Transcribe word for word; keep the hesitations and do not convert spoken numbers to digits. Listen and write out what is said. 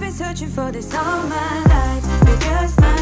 I've been searching for this all my life, because my